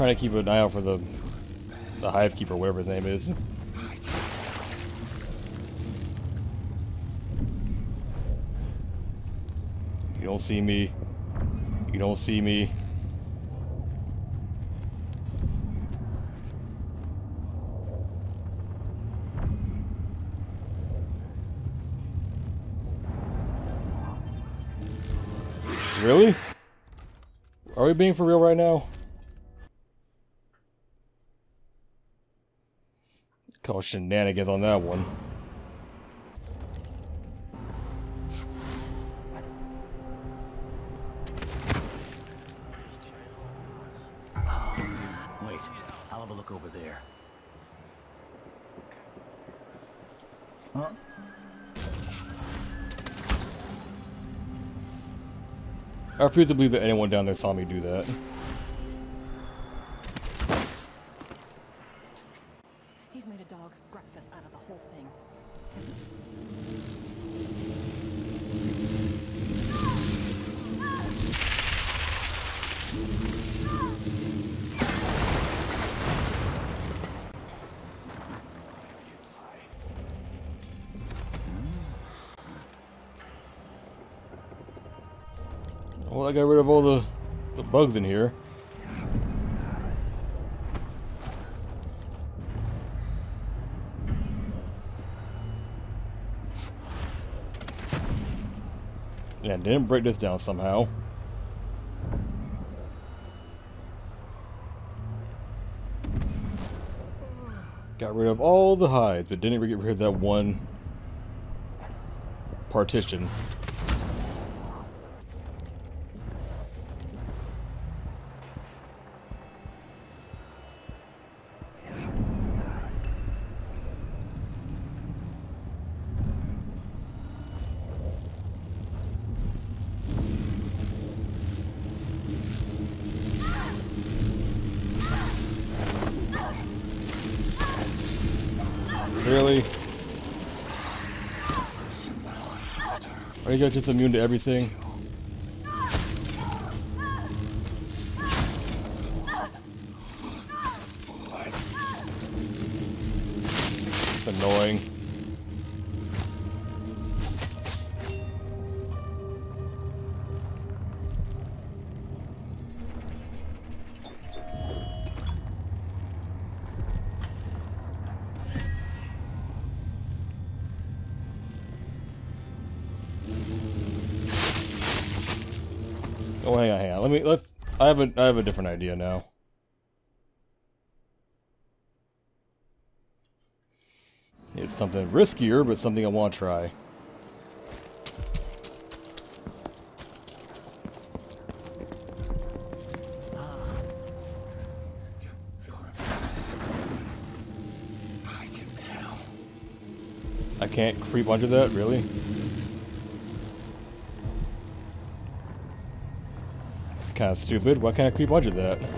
try to keep an eye out for the hive keeper, whatever his name is. You don't see me. You don't see me. Really? Are we being for real right now? Call shenanigans on that one. Wait, I'll have a look over there. Huh? I refuse to believe that anyone down there saw me do that. He's made a dog's breakfast out of the whole thing. Well, I got rid of all the bugs in here. Yeah, didn't break this down somehow. Got rid of all the hides, but didn't get rid of that one partition. Really? Are you guys just immune to everything? It's annoying. Oh, hang on. Let's. I have a different idea now. It's something riskier, but something I want to try. I can tell. I can't creep under that, really? Kind of stupid. Why can't I creep under that? Just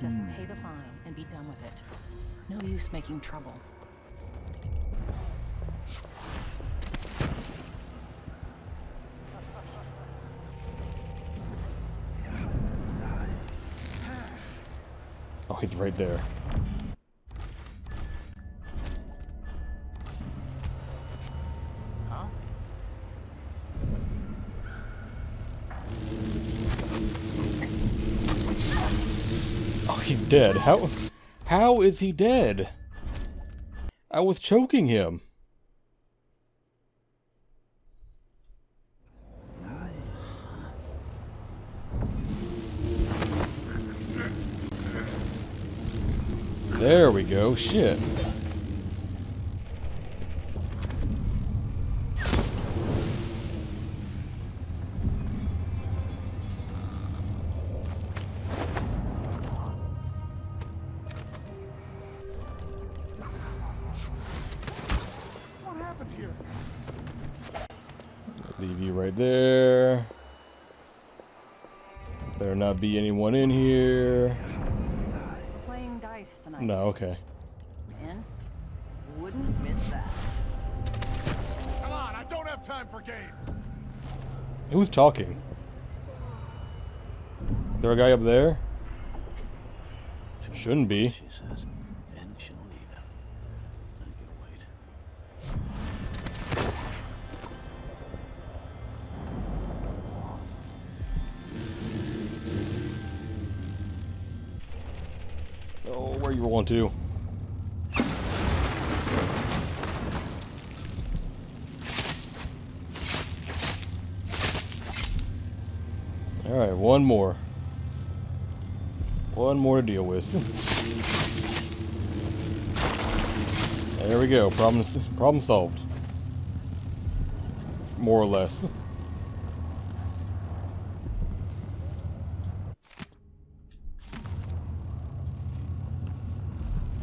pay the fine and be done with it. No use making trouble. Oh, he's right there. He's dead. How is he dead? I was choking him. There we go. Shit. Leave you right there. Better not be anyone in here. We're playing dice tonight. No, okay. Man, wouldn't miss that. Come on, I don't have time for games. Who's talking? there a guy up there? Shouldn't be. She says, and she'll need him. I can wait. Oh, where are you rolling to? All right, one more. One more to deal with. There we go. Problem solved. More or less.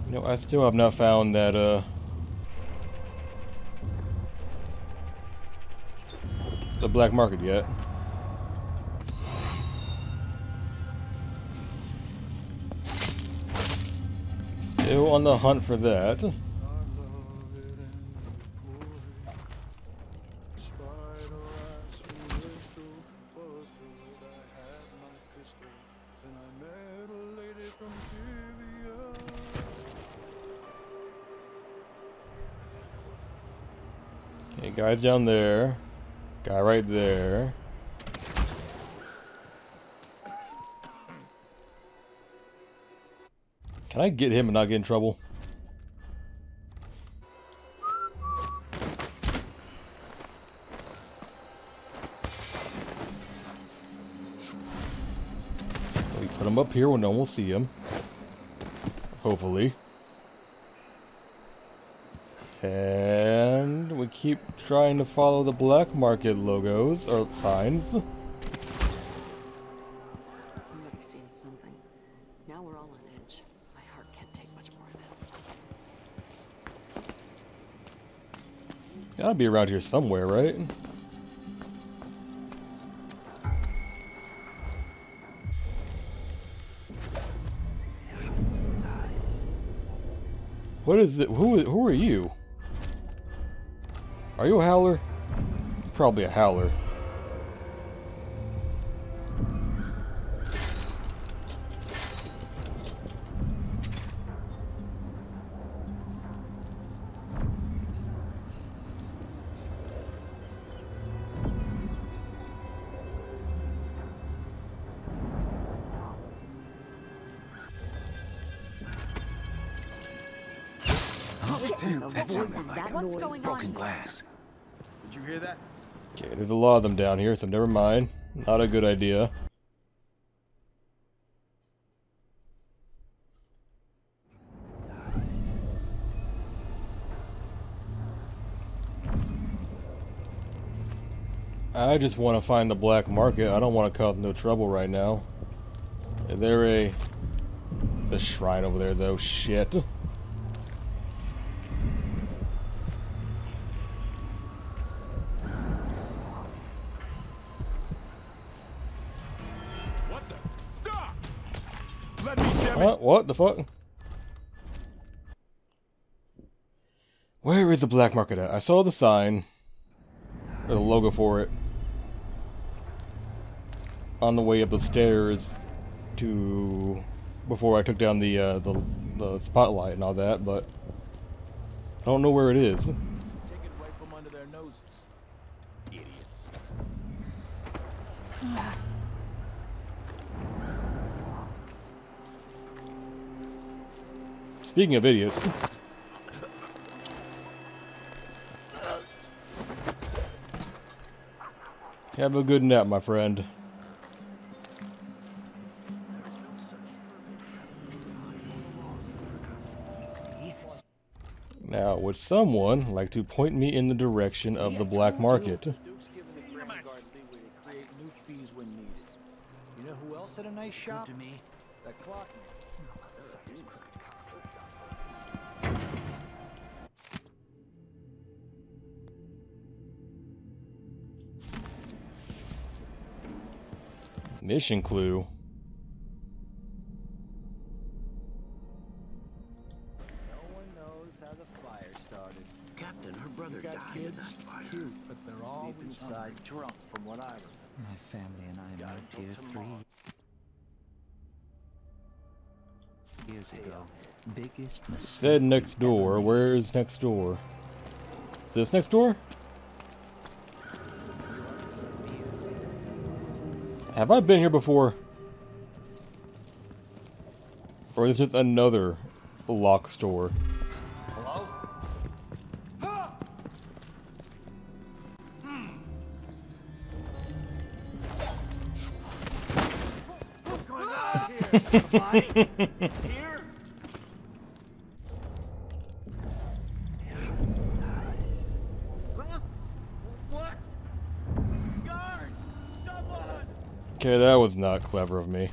You know, I still have not found that, the black market yet. Still on the hunt for that. Okay, guys down there. Guy right there. Can I get him and not get in trouble? We put him up here where no one will see him. Hopefully. And we keep trying to follow the black market logos or signs. Gotta be around here somewhere, right? What is it? Who are you? Are you a howler? Probably a howler. What's going on? Broken glass. Did you hear that? Okay, there's a lot of them down here, so never mind. Not a good idea. I just want to find the black market. I don't want to cause no trouble right now. Is there a... There's a shrine over there, though. Shit. What the fuck? Where is the black market at? I saw the sign. Or the logo for it. On the way up the stairs to... Before I took down the spotlight and all that, but... I don't know where it is. Take it right from under their noses. Idiots. Speaking of idiots. Have a good nap, my friend. Now, would someone like to point me in the direction of the black market? You know who else had a nice shop? The clock. Mission clue. No one knows how the fire started. Captain, her brother died in that fire. Cute, but they're all inside drunk from what I remember. My family and I moved here 3. years ago. Biggest mistake. Said next door. Where's next door? This next door? Have I been here before? Or is this another lock store? Hello? Huh. Hmm. What's going on here? A body? Here? Nice. Huh? What? Guard! Someone! Okay, that was not clever of me.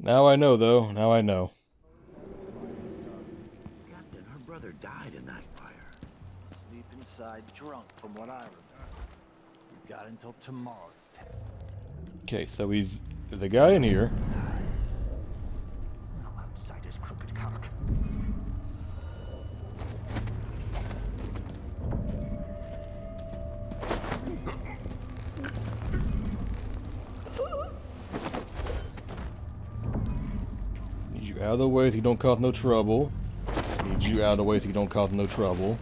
Now I know, though. Now I know. Captain, her brother died in that fire. Sleep inside, drunk, from what I remember. We've got until tomorrow. Okay, so he's the guy in here. Nice. I'm outside his crooked cock. Out of the way so you don't cause no trouble. Need you out of the way so you don't cause no trouble.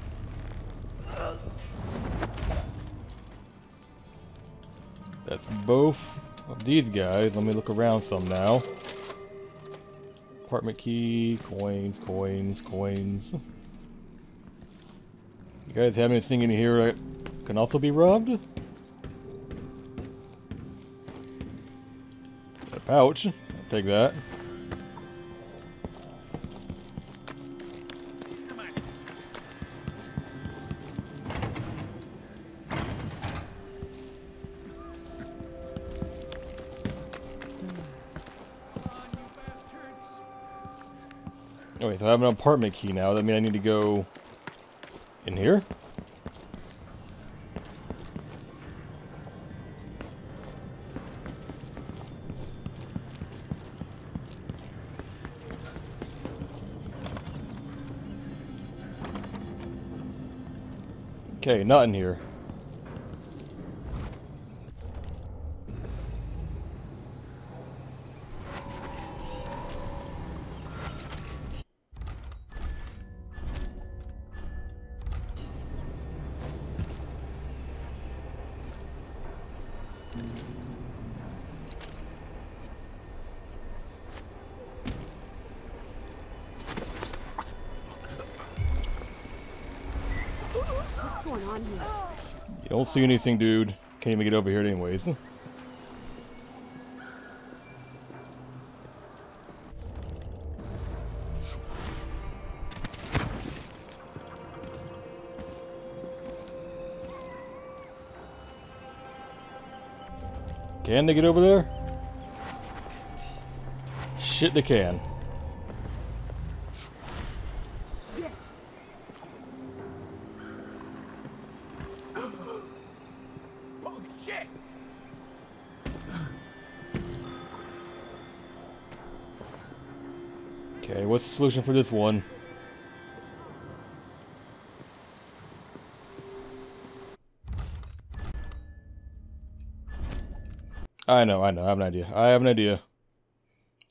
That's both of these guys. Let me look around some now. Apartment key, coins, coins, coins. You guys have anything in here that can also be robbed? A pouch. I'll take that. Wait, so I have an apartment key now. That means I need to go in here? Okay, not in here. You don't see anything, dude. Can't even get over here anyways. Can they get over there? Shit, they can. Okay, what's the solution for this one? I know, I have an idea.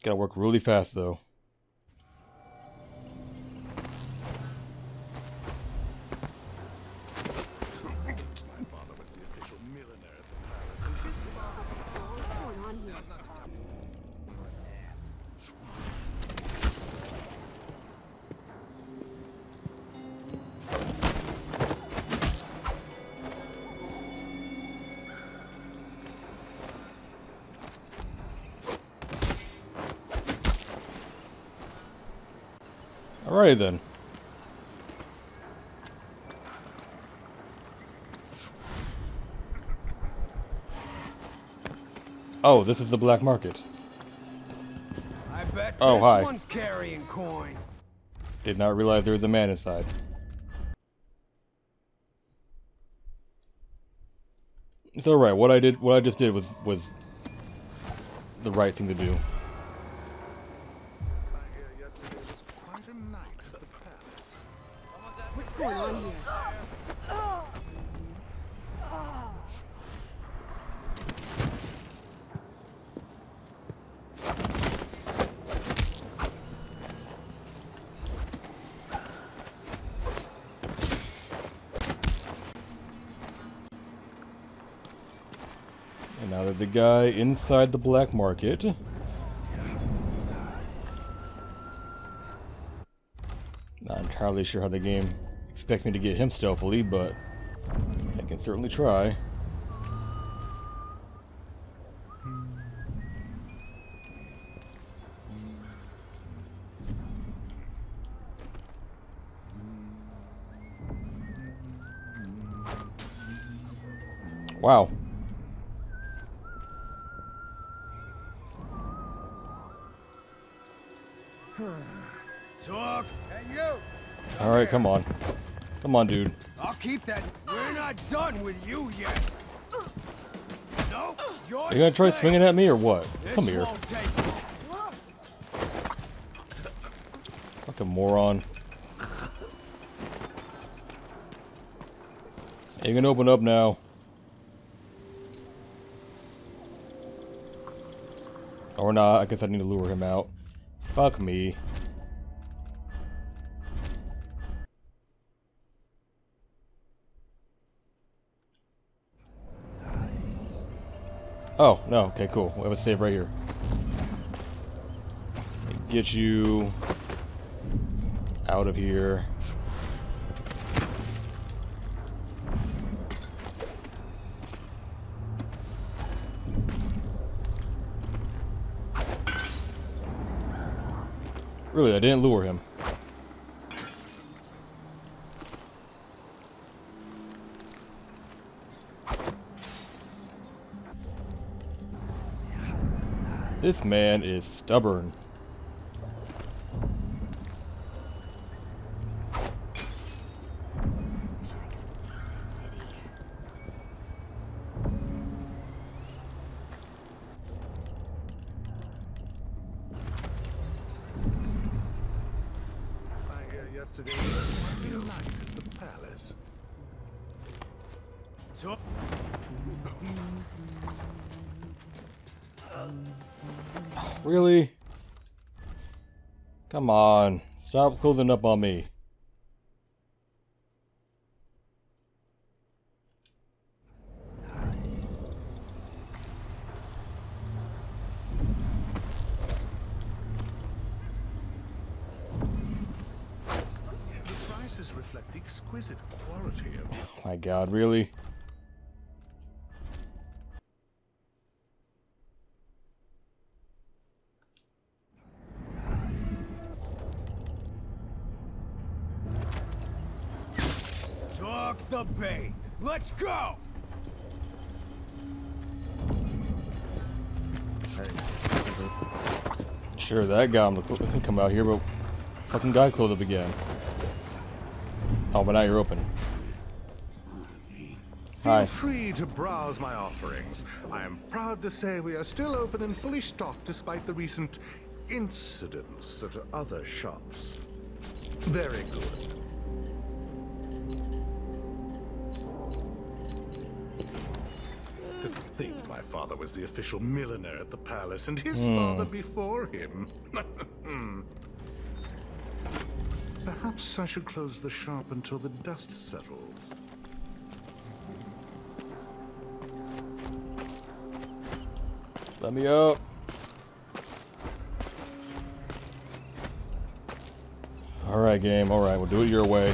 Gotta work really fast though. Alright then. Oh, this is the black market. I bet oh, hi. One's carrying coin. Did not realize there was a man inside. It's alright, what I just did was the right thing to do. the guy inside the black market. Not entirely sure how the game expects me to get him stealthily, but I can certainly try. Wow. Talk. Hey, you. All right, come on. Come on, dude. I'll keep that. We're not done with you yet. Nope. You're gonna try swinging at me or what? Come here. Fucking moron. Hey, you can open up now. Or not, I guess I need to lure him out. Fuck me. Oh, no, okay, cool. We have a save right here. Get you out of here. Really, I didn't lure him. This man is stubborn. Really? Come on. Stop closing up on me. The prices reflect the exquisite quality of... Oh my god, really? Let's go. Sure, that guy gonna come out here, but fucking guy close up again. Oh, but now you're open. Hi. Feel free to browse my offerings. I am proud to say we are still open and fully stocked, despite the recent incidents at other shops. Very good. I think my father was the official milliner at the palace, and his father before him. Perhaps I should close the shop until the dust settles. Let me out. All right, game. All right, we'll do it your way.